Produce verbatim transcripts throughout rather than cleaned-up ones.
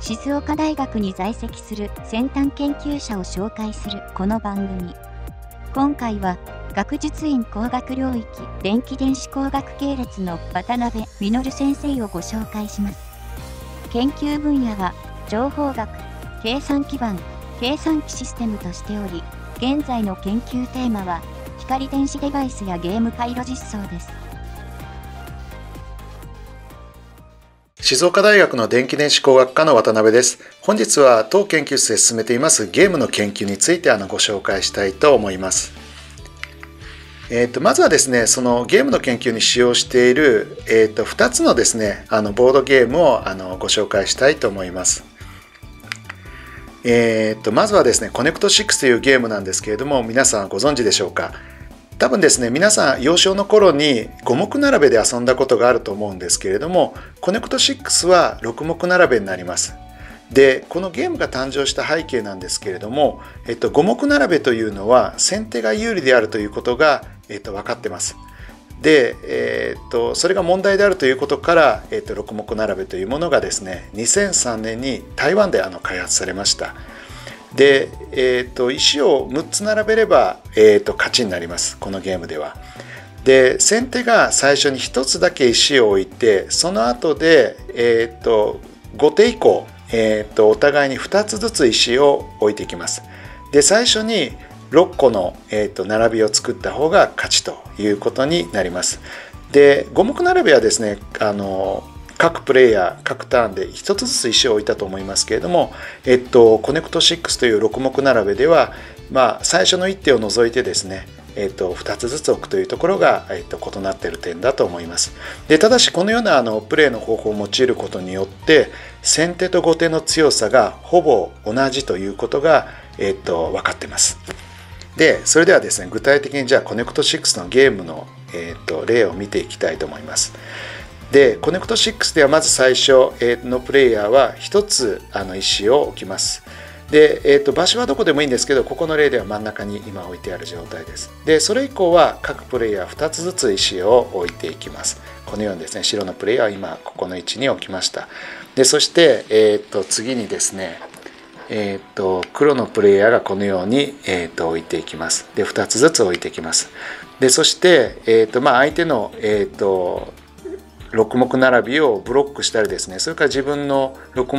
静岡大学に在籍する先端研究者を紹介するこの番組。今回は学術院工学領域電気電子工学系列の渡辺実先生をご紹介します。研究分野は情報学、計算基盤、計算機システムとしており、現在の研究テーマは光電子デバイスやゲーム回路実装です。静岡大学の電気電子工学科の渡辺です。本日は当研究室で進めていますゲームの研究についてあのご紹介したいと思います。えー、とまずはですね、そのゲームの研究に使用している、えー、とふたつのですね、あのボードゲームをあのご紹介したいと思います。えー、とまずはですね、コネクトシックスというゲームなんですけれども、皆さんご存知でしょうか。多分ですね、皆さん幼少の頃に五目並べで遊んだことがあると思うんですけれども、コネクトシックスは六目並べになります。で、このゲームが誕生した背景なんですけれども、えっと、五目並べというのは先手が有利であるということが、えっと、分かってます。で、えー、っとそれが問題であるということから、えっと、六目並べというものがですね、にせんさんねんに台湾であの開発されました。で、えー、と石をむっつ並べれば、えー、と勝ちになります、このゲームでは。で、先手が最初にひとつだけ石を置いて、その後で、えー、と後手以降、えー、とお互いにふたつずつ石を置いていきます。で、最初にろっこの、えー、と並びを作った方が勝ちということになります。で、五目並べはですね、あの各プレイヤー各ターンでひとつずつ石を置いたと思いますけれども、えっと、コネクトシックスというろく目並べでは、まあ、最初のいっていを除いてですね、えっと、ふたつずつ置くというところが、えっと、異なっている点だと思います。で、ただしこのようなあのプレイの方法を用いることによって先手と後手の強さがほぼ同じということが、えっと、分かっています。で、それではですね、具体的にじゃあコネクトシックスのゲームの、えっと、例を見ていきたいと思います。で、コネクトシックスではまず最初のプレイヤーはひとつあの石を置きます。で、えー、と場所はどこでもいいんですけど、ここの例では真ん中に今置いてある状態です。で、それ以降は各プレイヤーふたつずつ石を置いていきます。このようにですね、白のプレイヤーは今ここの位置に置きました。で、そして、えー、と次にですね、えー、と黒のプレイヤーがこのように、えー、と置いていきます。で、ふたつずつ置いていきます。で、そして、えーとまあ、相手の、えーとろく目並びをブロックしたりですね、それから自分のろく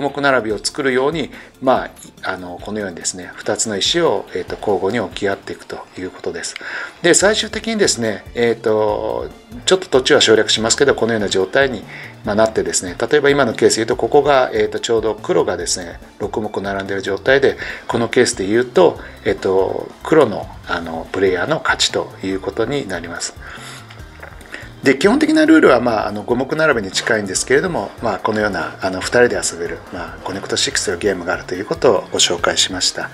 目並びを作るように、まあ、あのこのようにですね、ふたつの石を、えー、と交互に置き合っていくということです。で、最終的にですね、えー、とちょっと途中は省略しますけど、このような状態に、まあ、なってですね、例えば今のケースで言うと、ここが、えー、とちょうど黒がですねろく目並んでいる状態で、このケースで言うと、えー、と黒の、あのプレイヤーの勝ちということになります。で、基本的なルールは、まあ、あの五目並べに近いんですけれども、まあ、このようなあのふたりで遊べる、まあ、コネクトシックスというゲームがあるということをご紹介しました。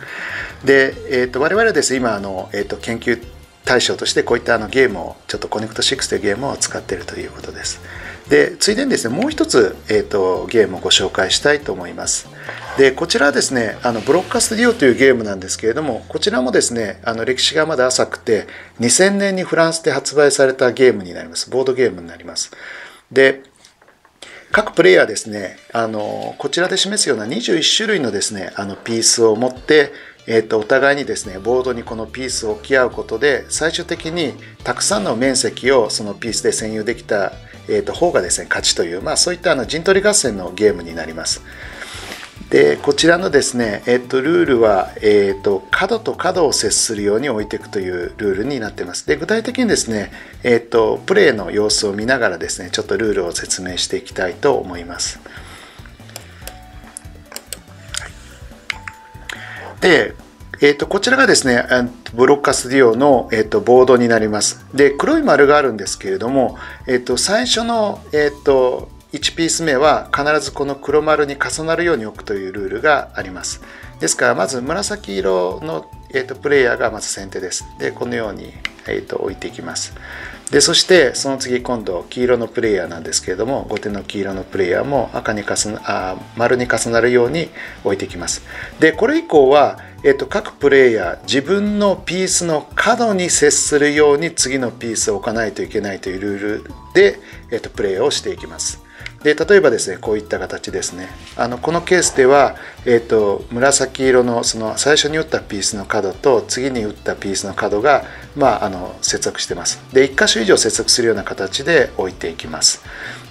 で、えー、と我々はですね、今あの、えー、と研究対象としてこういったあのゲームをちょっとコネクトシックスというゲームを使っているということです。で、ついでにですね、もう一つ、えー、とゲームをご紹介したいと思います。で、こちらはですね、あのブロッカスディオというゲームなんですけれども、こちらもですね、あの歴史がまだ浅くて、にせんねんにフランスで発売されたゲームになります。ボードゲームになります。で、各プレイヤーですね、あのこちらで示すようなにじゅういっしゅるいのですね、あのピースを持って、えー、とお互いにですね、ボードにこのピースを置き合うことで、最終的にたくさんの面積をそのピースで占有できたえーと方がですね勝ちという、まあ、そういったあの陣取り合戦のゲームになります。で、こちらのですね、えーとルールは、えーと角と角を接するように置いていくというルールになっています。で、具体的にですね、えーとプレイの様子を見ながらですね、ちょっとルールを説明していきたいと思います。で、えーとこちらがですね、ブロッカスディオの、えーとボードになります。で、黒い丸があるんですけれども、えーと最初の、えーといちピース目は必ずこの黒丸に重なるように置くというルールがあります。ですから、まず紫色の、えーとプレイヤーがまず先手です。で、このように、えーと置いていきます。で、そしてその次、今度黄色のプレイヤーなんですけれども、後手の黄色のプレイヤーも赤に重なあ丸に重なるように置いていきます。で、これ以降は、えっと、各プレイヤー自分のピースの角に接するように次のピースを置かないといけないというルールで、えっと、プレイをしていきます。で例えばですね、こういった形ですね。あのこのケースでは、えー、と紫色 の, その最初に打ったピースの角と次に打ったピースの角が、まあ、あの接続してます。でいっ箇所以上接続するような形で置いていきます。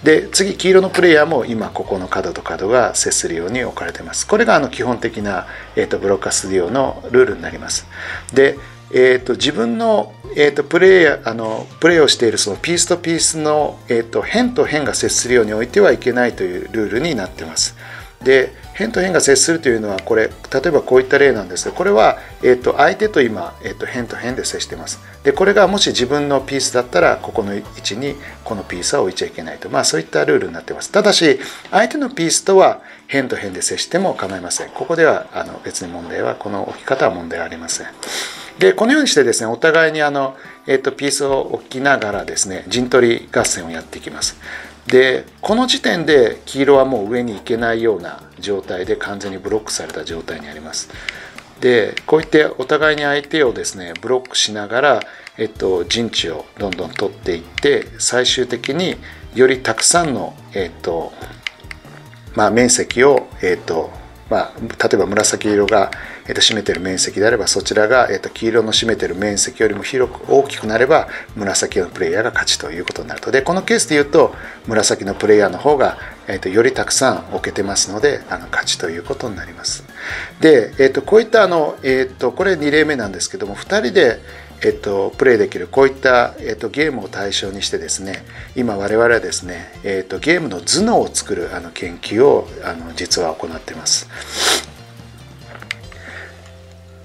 で次、黄色のプレイヤーも今ここの角と角が接するように置かれています。これがあの基本的な、えー、とブロッカースデュオのルールになります。でえーと自分の、えーとプレイヤー、あのプレイをしているそのピースとピースの、えーと辺と辺が接するように置いてはいけないというルールになっています。で辺と辺が接するというのはこれ、例えばこういった例なんですが、これは、えーと相手と今、えーと辺と辺で接しています。でこれがもし自分のピースだったら、ここの位置にこのピースは置いちゃいけないと、まあ、そういったルールになっています。ただし相手のピースとは辺と辺で接しても構いません。ここではあの別に問題は、この置き方は問題はありません。でこのようにしてですね、お互いにあの、えー、とピースを置きながらですね、陣取り合戦をやっていきます。でこの時点で黄色はもう上に行けないような状態で、完全にブロックされた状態にあります。でこういってお互いに相手をですねブロックしながら、えっと、陣地をどんどん取っていって、最終的によりたくさんの、えっとまあ、面積を、えっとまあ、例えば紫色が、えー、と占めてる面積であれば、そちらが、えー、と黄色の占めてる面積よりも広く大きくなれば、紫のプレイヤーが勝ちということになると。でこのケースで言うと、紫のプレイヤーの方が、えー、とよりたくさん置けてますので、あの勝ちということになります。で、えー、とこういったあの、えー、とこれに例目なんですけども、ふたりでえっと、プレイできるこういった、えっと、ゲームを対象にしてですね、今我々はですね、えっと、ゲームの頭脳を作るあの研究をあの実は行っています。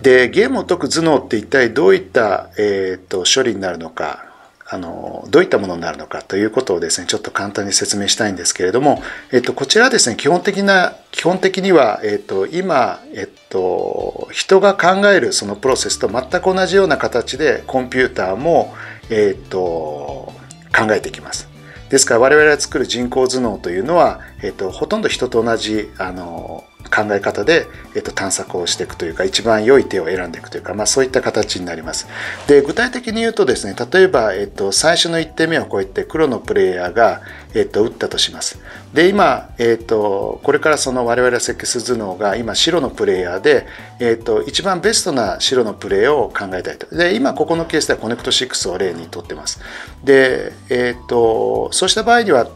でゲームを解く頭脳って一体どういった、えっと、処理になるのか、あのどういったものになるのかということをですね、ちょっと簡単に説明したいんですけれども、えっと、こちらですね、基本的な基本的には、えっと、今、えっと、人が考えるそのプロセスと全く同じような形でコンピューターも、えっと、考えていきます。ですから我々が作る人工頭脳というのは、えっと、ほとんど人と同じあの考え方で、えっと、探索をしていくというか、一番良い手を選んでいくというか、まあ、そういった形になります。で具体的に言うとですね、例えば、えっと、最初のいってんめをこうやって黒のプレイヤーが、えっと、打ったとします。で今、えっと、これからその我々が設計する頭脳が今白のプレイヤーで、えっと、一番ベストな白のプレーを考えたいと。で今ここのケースではコネクトろくを例にとってます。で、えっと、そうした場合には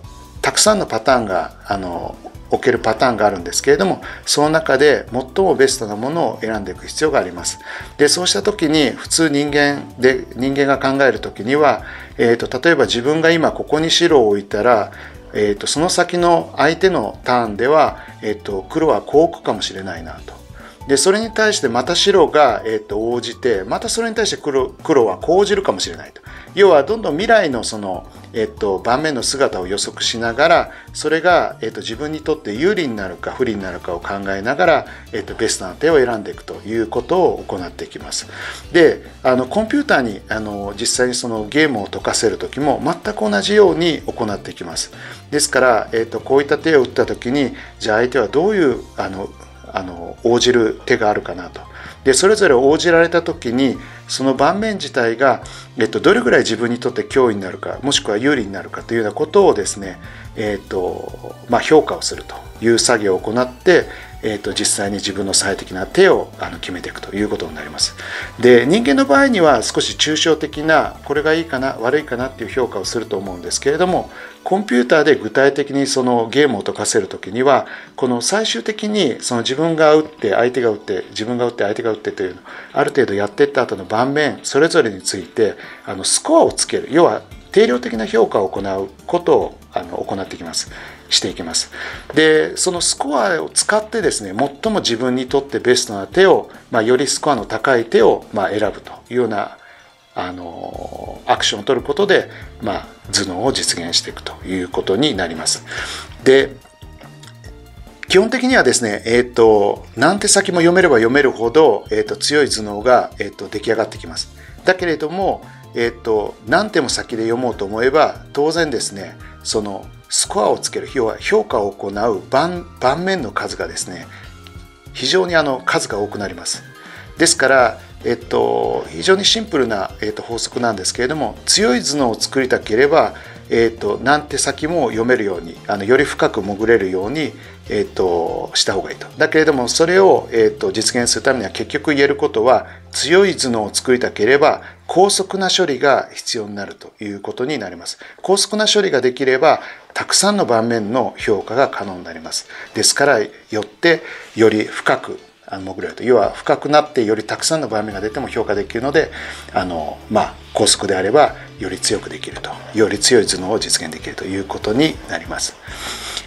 たくさんのパターンがあの置けるパターンがあるんですけれども、その中で最もベストなものを選んでいく必要があります。でそうした時に普通人間で人間が考える時には、えーと、例えば自分が今ここに白を置いたら、えーと、その先の相手のターンでは、えーと、黒はこう置くかもしれないなと。でそれに対してまた白が、えーと、応じて、またそれに対して 黒, 黒はこう応じるかもしれないと。要はどんどん未来のその、えっと、盤面の姿を予測しながら、それが、えっと、自分にとって有利になるか不利になるかを考えながら、えっと、ベストな手を選んでいくということを行っていきます。であのコンピューターにあの実際にそのゲームを解かせる時も全く同じように行っていきます。ですから、えっと、こういった手を打った時に、じゃあ相手はどういうあのあの応じる手があるかなと。でそれぞれ応じられた時に、その盤面自体が、えっと、どれぐらい自分にとって脅威になるか、もしくは有利になるかというようなことをですね、えっとまあ、評価をするという作業を行って、えっと、実際に自分の最適な手をあの決めていくということになります。で人間の場合には少し抽象的な、これがいいかな悪いかなっていう評価をすると思うんですけれども、コンピューターで具体的にそのゲームを解かせる時には、この最終的にその自分が打って相手が打って自分が打って相手が打ってというのをある程度やっていった後の盤面それぞれについてあのスコアをつける、要は定量的な評価を行うことをあの行っていきます。していきます。でそのスコアを使ってですね、最も自分にとってベストな手を、まあ、よりスコアの高い手を、まあ、選ぶというようなあのアクションを取ることで、まあ、頭脳を実現していくということになります。で基本的にはですね、えーと、何手先も読めれば読めるほど、えーと、強い頭脳が、えーと、出来上がってきます。だけれども、えーと、何手も先で読もうと思えば、当然ですね、そのスコアをつける、要は評価を行う 盤, 盤面の数がですね、非常にあの数が多くなります。ですから、えっと、非常にシンプルな、えっと、法則なんですけれども、強い頭脳を作りたければ、えーと、何手先も読めるように、あのより深く潜れるように、えーと、した方がいいと。だけれどもそれを、えーと、実現するためには結局言えることは、強い頭脳を作りたければ高速な処理が必要になるということになります。高速な処理ができればたくさんの盤面の評価が可能になります。ですからよってより深く潜れると、要は深くなってよりたくさんの盤面が出ても評価できるので、あの、まあ、高速であればより強くできると、より強い頭脳を実現できるということになります。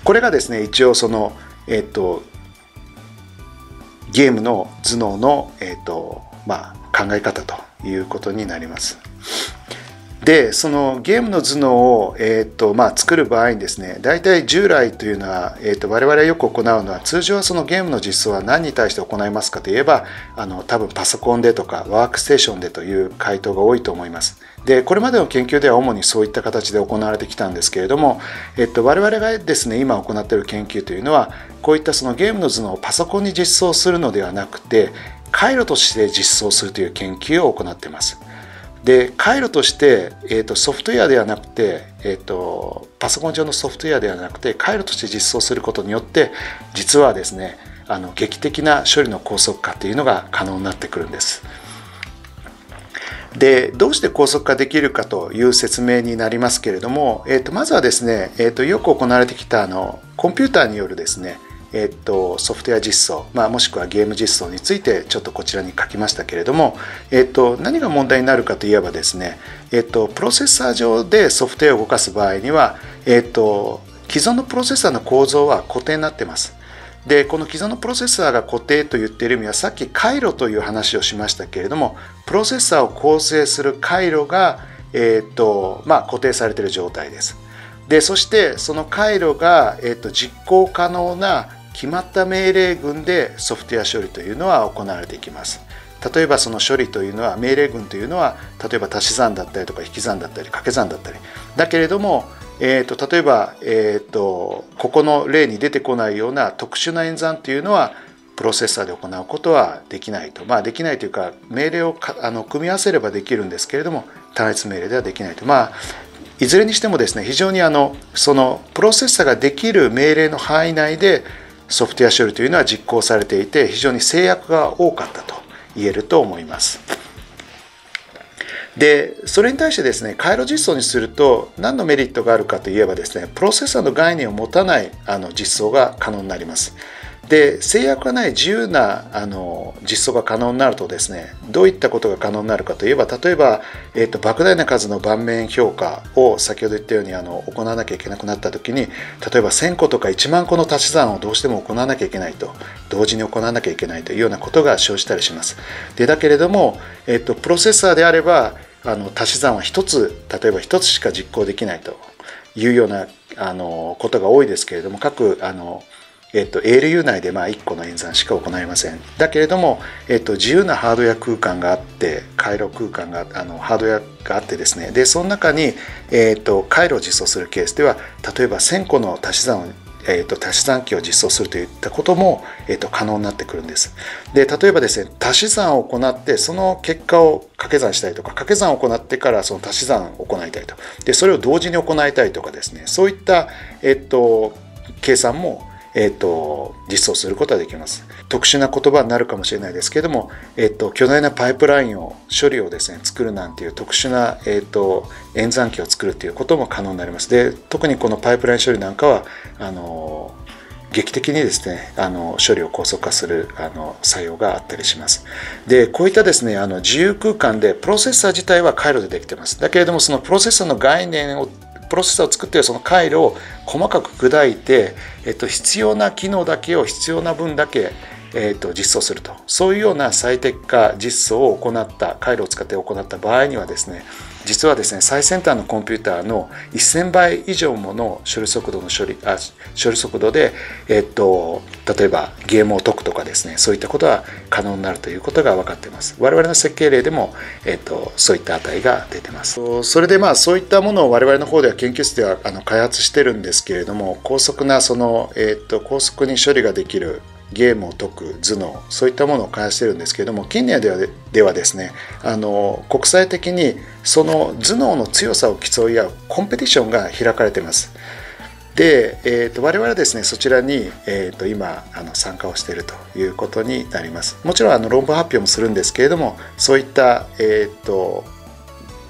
これがですね、一応その、えっと、ゲームの頭脳の、えっとまあ、考え方ということになります。で、そのゲームの頭脳を、えーとまあ、作る場合にですね、大体従来というのは、えーと我々よく行うのは、通常はそのゲームの実装は何に対して行いますかといえば、あの多分パソコンでとかワークステーションでという回答が多いと思います。で、これまでの研究では主にそういった形で行われてきたんですけれども、えーと我々がですね、今行っている研究というのは、こういったそのゲームの頭脳をパソコンに実装するのではなくて、回路として実装するという研究を行っています。で、回路として、えーと、ソフトウェアではなくて、えーと、パソコン上のソフトウェアではなくて回路として実装することによって、実はですね、あの劇的な処理の高速化というのが可能になってくるんです。で、どうして高速化できるかという説明になりますけれども、えーと、まずはですね、えーと、よく行われてきたあのコンピューターによるですね、えっと、ソフトウェア実装、まあ、もしくはゲーム実装についてちょっとこちらに書きましたけれども、えっと、何が問題になるかといえばですね、えっと、プロセッサー上でソフトウェアを動かす場合には、えっと、既存のプロセッサーの構造は固定になっています。で、この既存のプロセッサーが固定と言っている意味は、さっき回路という話をしましたけれども、プロセッサーを構成する回路が、えっとまあ、固定されている状態です。で、そしてその回路が、えっと、実行可能な決まった命令群でソフトウェア処理というのは行われていきます。例えばその処理というのは、命令群というのは、例えば足し算だったりとか引き算だったり掛け算だったりだけれども、えーと例えば、えーとここの例に出てこないような特殊な演算というのはプロセッサーで行うことはできないと、まあ、できないというか、命令をかあの組み合わせればできるんですけれども、単一命令ではできないと。まあいずれにしてもですね、非常にあのそのプロセッサーができる命令の範囲内でソフトウェア処理というのは実行されていて、非常に制約が多かったと言えると思います。で、それに対してですね、回路実装にすると何のメリットがあるかといえばですね、プロセッサーの概念を持たないあの実装が可能になります。で、制約がない自由なあの実装が可能になるとですね、どういったことが可能になるかといえば、例えば、えーと、莫大な数の盤面評価を先ほど言ったようにあの行わなきゃいけなくなった時に、例えばせんこととかいちまんこの足し算をどうしても行わなきゃいけないと、同時に行わなきゃいけないというようなことが生じたりします。で、だけれども、えーと、プロセッサーであればあの足し算はひとつ、例えばひとつしか実行できないというようなあのことが多いですけれども、各あのえっと、エーエルユー 内でまあいっこの演算しか行いません。だけれども、えっと、自由なハードウェア空間があって、回路空間があのハードウェアがあってですね、でその中に、えっと、回路を実装するケースでは、例えばせんこの足し算を、えっと、足し算機を実装するといったことも、えっと、可能になってくるんです。で、例えばですね、足し算を行ってその結果を掛け算したりとか、掛け算を行ってからその足し算を行いたいと、でそれを同時に行いたいとかですね、そういった、えっと、計算もえっと、実装することはできます。特殊な言葉になるかもしれないですけれども、えっと、巨大なパイプラインを処理をですね作るなんていう特殊な、えっと、演算機を作るということも可能になります。で、特にこのパイプライン処理なんかはあの劇的にですねあの処理を高速化するあの作用があったりします。で、こういったですねあの自由空間でプロセッサー自体は回路でできてます。だけれどもそのプロセッサーの概念をプロセッサーを作っているその回路を細かく砕いて、えっと、必要な機能だけを必要な分だけ、えっと、実装すると、そういうような最適化実装を行った回路を使って行った場合にはですね、実はですね最先端のコンピューターのせんばい以上もの処理速度の処理あ処理速度で、えっと、例えばゲームを解くとかですね、そういったことは可能になるということが分かっています。我々の設計例でも、えっと、そういった値が出てます。それでまあそういったものを我々の方では研究室ではあの開発してるんですけれども、高速なその、えっと、高速に処理ができるゲームを解く頭脳、そういったものを開発してるんですけれども、近年で は, ではですねあの国際的にその頭脳の強さを競い合うコンペティションが開かれています。で、えー、と我々はですねそちらに、えー、と今あの参加をしているということになります。もちろんあの論文発表もするんですけれども、そういった、えー、と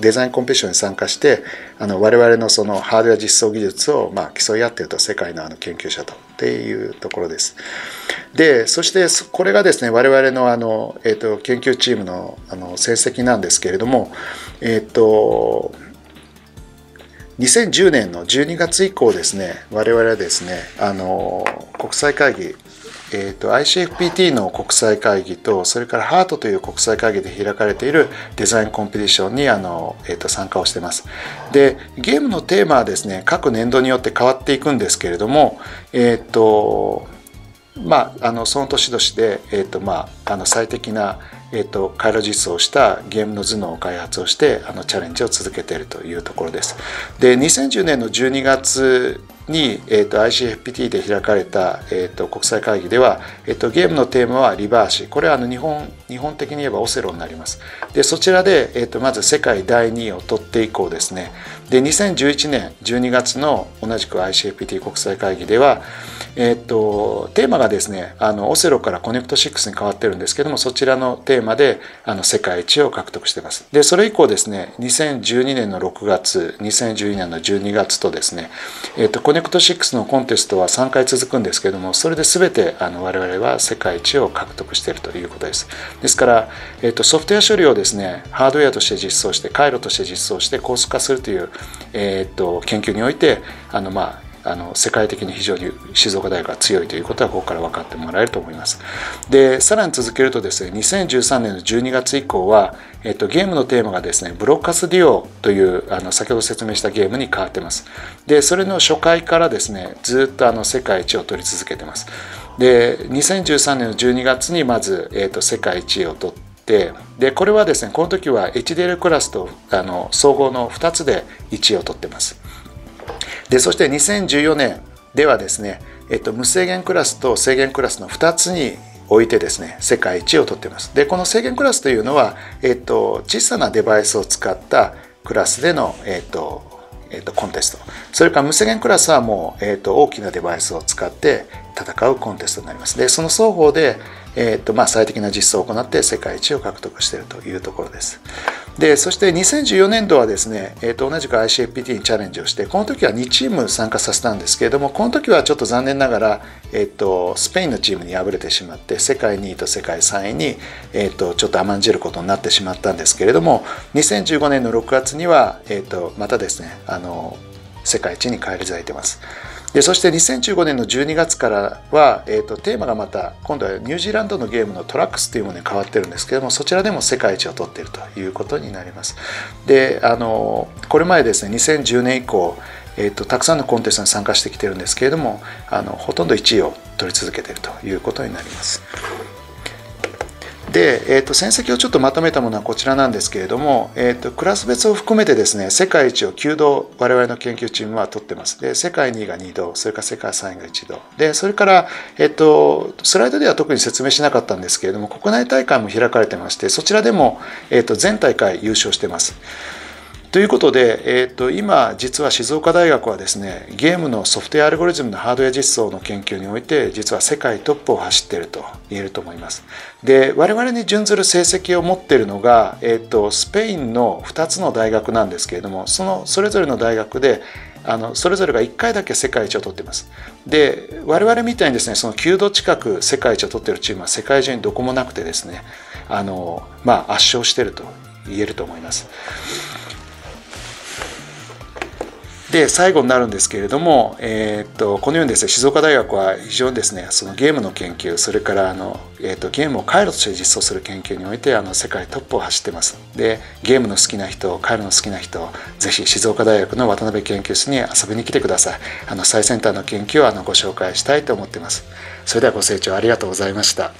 デザインコンペティションに参加してあの我々のそのハードウェア実装技術をまあ競い合っていると、世界のあの研究者とっていうところです。でそしてこれがですね我々のあの、えー、と研究チームのあの成績なんですけれども、えっ、ー、とにせんじゅうねんのじゅうにがつ以降ですね、我々はですねあの国際会議、えー、と アイシーエフピーティー の国際会議と、それから ハート という国際会議で開かれているデザインコンペティションにあの、えー、と参加をしています。でゲームのテーマはですね各年度によって変わっていくんですけれども、えっ、ー、とまああのその年々で、えーとまあ、あの最適なえーと、回路実装したゲームの頭脳を開発をしてあのチャレンジを続けているというところです。でにせんじゅうねんのじゅうにがつに、えーと、アイシーエフピーティー で開かれた、えーと、国際会議では、えーと、ゲームのテーマはリバーシ、これはあの日本、日本的に言えばオセロになります。でそちらで、えーと、まず世界だいにいを取って以降ですね、でにせんじゅういちねんじゅうにがつの同じく アイシーエフピーティー 国際会議では、えーと、テーマがですねあのオセロからコネクトろくに変わってるんですけども、そちらのテーマまであの世界一を獲得しています。でそれ以降ですねにせんじゅうにねんのろくがつにせんじゅうにねんのじゅうにがつとですね、えー、とコネクトろくのコンテストはさんかい続くんですけども、それで全てあの我々は世界一を獲得しているということです。ですから、えー、とソフトウェア処理をですねハードウェアとして実装して回路として実装して高速化するという、えー、と研究においてあのまああの世界的に非常に静岡大学が強いということはここから分かってもらえると思います。でさらに続けるとですねにせんじゅうさんねんのじゅうにがつ以降は、えっと、ゲームのテーマがですねブロッカスデュオというあの先ほど説明したゲームに変わってます。でそれの初回からですねずっとあの世界一を取り続けてます。でにせんじゅうさんねんのじゅうにがつにまず、えっと、世界一を取ってで, でこれはですねこの時は エイチディーエル クラスとあの総合のふたつでいちいを取ってます。でそしてにせんじゅうよねんではですね、えっと、無制限クラスと制限クラスのふたつにおいてですね世界一を取っています。でこの制限クラスというのは、えっと、小さなデバイスを使ったクラスでの、えっとえっと、コンテスト、それから無制限クラスはもう、えっと、大きなデバイスを使って戦うコンテストになります。でその双方で、えっとまあ、最適な実装を行って世界一を獲得しているというところです。でそしてにせんじゅうよねん度はですね、えー、と同じく アイシーエフピーティー にチャレンジをして、この時はにチーム参加させたんですけれども、この時はちょっと残念ながら、えー、とスペインのチームに敗れてしまって世界にいと世界さんいに、えー、とちょっと甘んじることになってしまったんですけれども、にせんじゅうごねんのろくがつには、えー、とまたですねあの世界一に返り咲いてます。でそしてにせんじゅうごねんのじゅうにがつからは、えー、とテーマがまた今度はニュージーランドのゲームのトラックスというものに変わってるんですけども、そちらでも世界一を取っているということになります。であのこれ前ですねにせんじゅうねん以降、えー、とたくさんのコンテストに参加してきてるんですけれども、あのほとんどいちいを取り続けているということになります。で、えー、と戦績をちょっとまとめたものはこちらなんですけれども、えー、とクラス別を含めてですね世界一をきゅうど我々の研究チームは取ってます。で世界にいがにど、それから世界さんいがいちどで、それから、えー、とスライドでは特に説明しなかったんですけれども、国内大会も開かれてまして、そちらでも、えー、と全大会優勝してます。ということで、えー、と今実は静岡大学はですねゲームのソフトウェアアルゴリズムのハードウェア実装の研究において実は世界トップを走っていると言えると思います。で我々に準ずる成績を持っているのが、えー、とスペインのふたつの大学なんですけれども、そのそれぞれの大学であのそれぞれがいっかいだけ世界一を取っています。で我々みたいにですねそのきゅうど近く世界一を取っているチームは世界中にどこもなくてですねあの、まあ、圧勝していると言えると思います。で最後になるんですけれども、えー、とこのようにですね静岡大学は非常にですねそのゲームの研究、それからあの、えー、とゲームを回路として実装する研究においてあの世界トップを走ってます。でゲームの好きな人、回路の好きな人、ぜひ静岡大学の渡辺研究室に遊びに来てください。あの最先端の研究をあのご紹介したいと思っています。それではご清聴ありがとうございました。